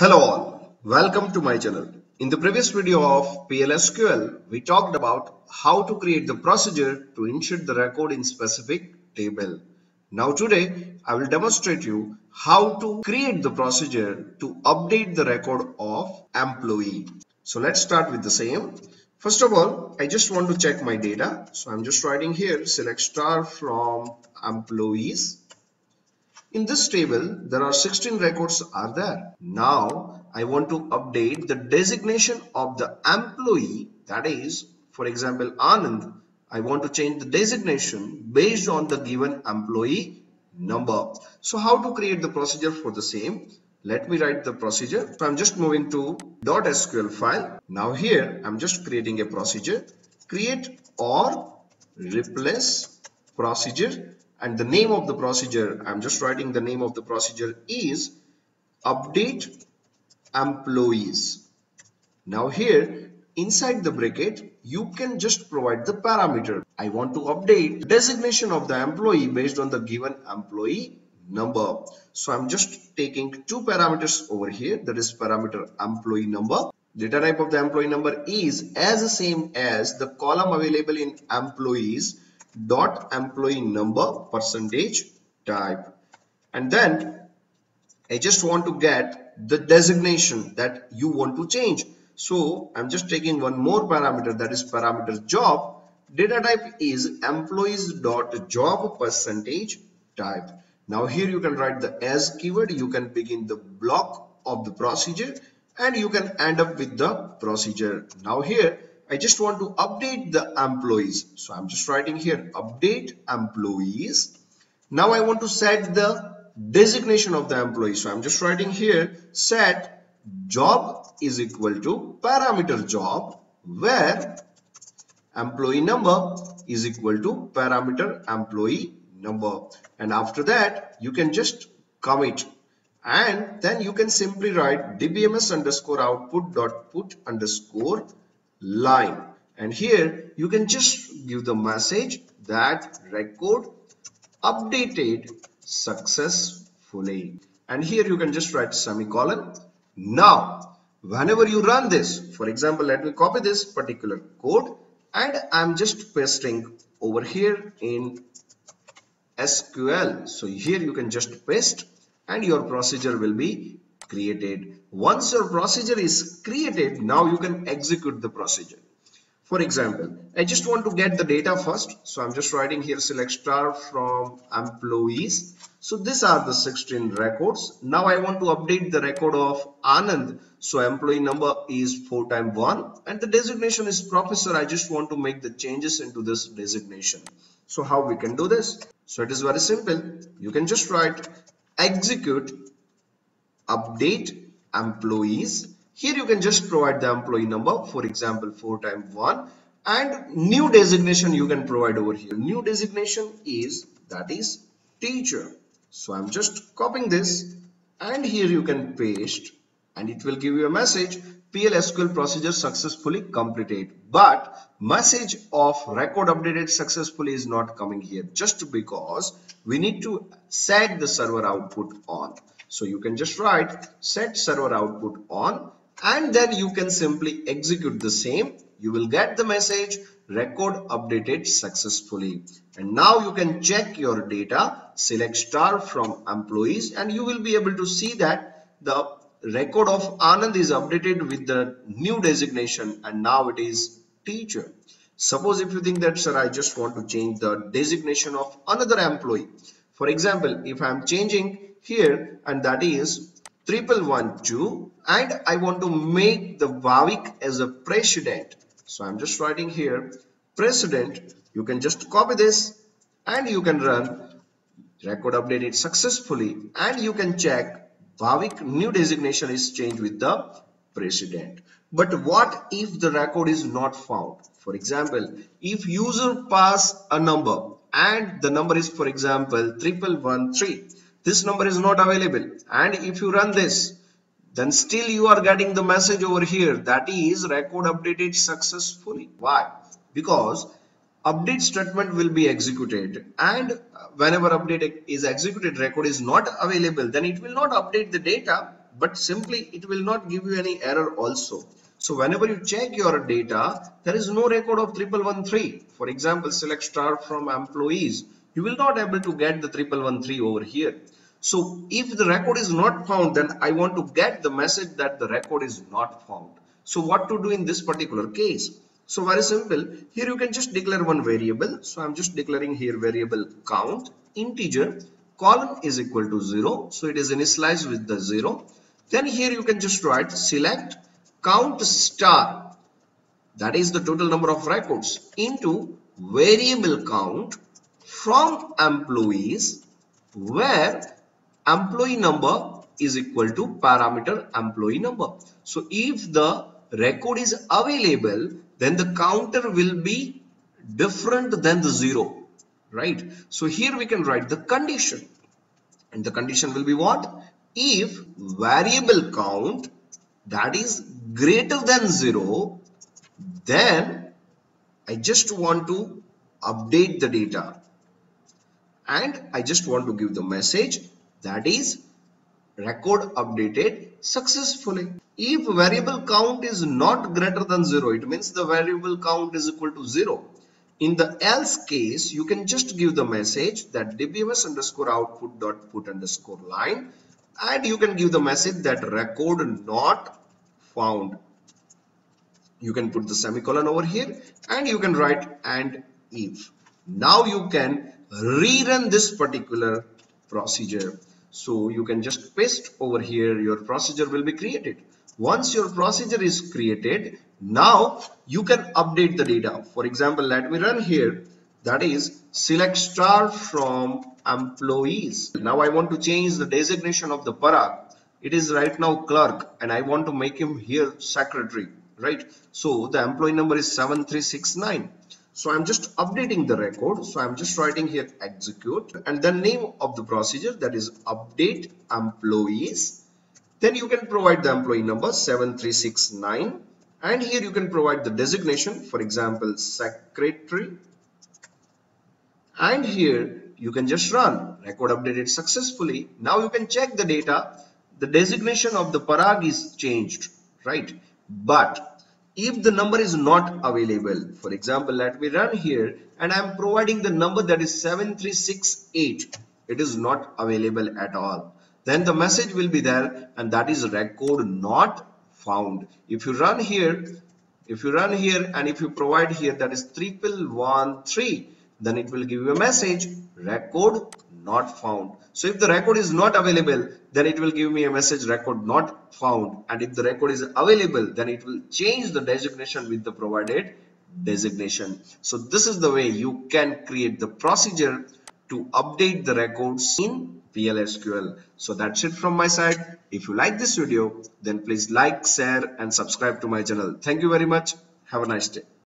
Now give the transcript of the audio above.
Hello all, welcome to my channel. In the previous video of PL/SQL, we talked about how to create the procedure to insert the record in specific table. Now today, I will demonstrate you how to create the procedure to update the record of employee. So let's start with the same. First of all, I just want to check my data. So I'm just writing here, select star from employees. In this table, there are 16 records are there. Now, I want to update the designation of the employee. That is, for example, Anand. I want to change the designation based on the given employee number. So how to create the procedure for the same? Let me write the procedure. So I'm just moving to .sql file. Now here, I'm just creating a procedure. Create or replace procedure. And the name of the procedure, I'm just writing the name of the procedure is update employees. Now here, inside the bracket, you can just provide the parameter. I want to update the designation of the employee based on the given employee number. So I'm just taking two parameters over here. That is parameter employee number. Data type of the employee number is as same as the column available in employees dot employee number percentage type, and then I just want to get the designation that you want to change. So I'm just taking one more parameter, that is parameter job. Data type is employees dot job percentage type. Now here you can write the as keyword, you can begin the block of the procedure, and you can end up with the procedure. Now here I just want to update the employees. So I'm just writing here, update employees. Now I want to set the designation of the employee. So I'm just writing here, set job is equal to parameter job, where employee number is equal to parameter employee number. And after that, you can just commit. And then you can simply write dbms_output dot put_line, and here you can just give the message that record updated successfully, and here you can just write semicolon. Now whenever you run this, for example, let me copy this particular code and I'm just pasting over here in SQL. So here you can just paste and your procedure will be created. Once your procedure is created, now you can execute the procedure. For example, I just want to get the data first. So I'm just writing here, select star from employees. So these are the 16 records. Now I want to update the record of Anand. So employee number is 4x1 and the designation is professor. I just want to make the changes into this designation. So how we can do this? So it is very simple. You can just write execute update employees. Here you can just provide the employee number, for example 4x1, and new designation you can provide over here. New designation is, that is, teacher. So I'm just copying this and here you can paste and it will give you a message, PL/SQL procedure successfully completed. But message of record updated successfully is not coming here, just because we need to set the server output on. So you can just write set server output on, and then you can simply execute the same. You will get the message record updated successfully. And now you can check your data, select star from employees, and you will be able to see that the record of Anand is updated with the new designation, and now it is teacher. Suppose if you think that, sir, I just want to change the designation of another employee. For example, if I'm changing here, and that is 1112, and I want to make the Bhavik as a president. So I'm just writing here president. You can just copy this and you can run record updated successfully, and you can check Bhavik new designation is changed with the president. But what if the record is not found? For example, if user pass a number and the number is, for example, 1113, this number is not available, and if you run this, then still you are getting the message over here, that is record updated successfully. Why? Because update statement will be executed, and whenever update is executed, record is not available, then it will not update the data, but simply it will not give you any error also. So whenever you check your data, there is no record of 1113. For example, select star from employees, you will not able to get the 1113 over here. So if the record is not found, then I want to get the message that the record is not found. So what to do in this particular case? So very simple. Here you can just declare one variable. So I'm just declaring here variable count integer, column is equal to 0. So it is initialized with the 0. Then here you can just write select count star, that is the total number of records, into variable count from employees where employee number is equal to parameter employee number. So if the record is available, then the counter will be different than the 0, right? So here we can write the condition, and the condition will be what? If variable count, that is greater than 0, then I just want to update the data, and I just want to give the message that is record updated successfully. If variable count is not greater than 0, it means the variable count is equal to 0. In the else case, you can just give the message that dbms_output.put_line, and you can give the message that record not found. You can put the semicolon over here, and you can write and if. Now you can rerun this particular procedure. So you can just paste over here, your procedure will be created. Once your procedure is created, now you can update the data. For example, let me run here, that is select star from employees. Now I want to change the designation of the Parag. It is right now clerk, and I want to make him here secretary, right? So the employee number is 7369. So I'm just updating the record. So I'm just writing here execute, and the name of the procedure, that is update employees. Then you can provide the employee number 7369, and here you can provide the designation, for example secretary, and here you can just run record updated successfully. Now you can check the data. The designation of the Parag is changed, right? But if the number is not available, for example, let me run here, and I am providing the number that is 7368. It is not available at all. Then the message will be there, and that is record not found. If you run here, and if you provide here that is 1113, then it will give you a message record not found. So if the record is not available, then it will give me a message record not found, and if the record is available, then it will change the designation with the provided designation. So this is the way you can create the procedure to update the records in PL/SQL. So that's it from my side. If you like this video, then please like, share and subscribe to my channel. Thank you very much. Have a nice day.